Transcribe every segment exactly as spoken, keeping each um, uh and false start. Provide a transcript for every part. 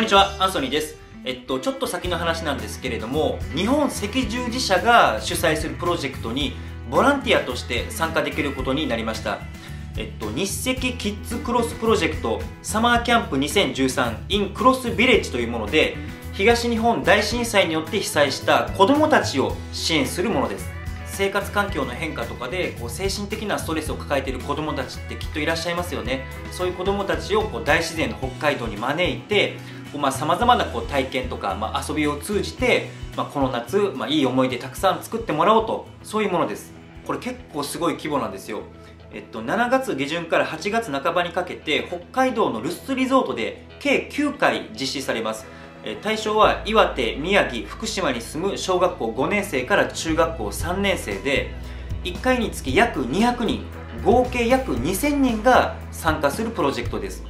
こんにちは、アンソニーです。えっと、ちょっと先の話なんですけれども、日本赤十字社が主催するプロジェクトにボランティアとして参加できることになりました。えっと、日赤キッズクロスプロジェクトサマーキャンプ にせんじゅうさんイン クロスビレッジというもので、東日本大震災によって被災した子どもたちを支援するものです。生活環境の変化とかでこう精神的なストレスを抱えている子どもたちってきっといらっしゃいますよね。そういう子どもたちをこう大自然の北海道に招いて、さまざまなこう体験とか、まあ、遊びを通じて、まあ、この夏、まあ、いい思い出たくさん作ってもらおうと、そういうものです。これ結構すごい規模なんですよ。えっと、しちがつげじゅんからはちがつなかばにかけて北海道のルッスリゾートで計きゅうかい実施されます。対象は岩手、宮城、福島に住む小学校ごねんせいから中学校さんねんせいで、いっかいにつき約にひゃくにん、合計約にせんにんが参加するプロジェクトです。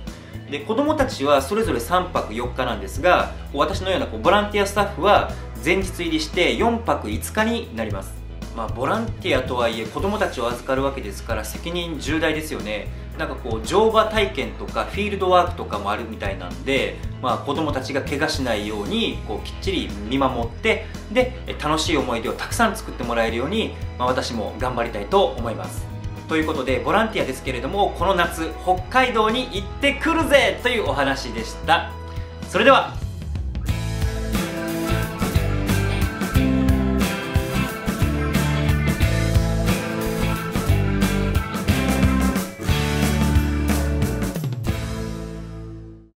で、子どもたちはそれぞれさんぱくよっかなんですが、私のようなこうボランティアスタッフは前日入りしてよんぱくいつかになります。まあ、ボランティアとはいえ子どもたちを預かるわけですから責任重大ですよね。なんかこう乗馬体験とかフィールドワークとかもあるみたいなんで、まあ、子どもたちが怪我しないようにこうきっちり見守って、で楽しい思い出をたくさん作ってもらえるように、まあ、私も頑張りたいと思います。ということでボランティアですけれども、この夏北海道に行ってくるぜというお話でした。それでは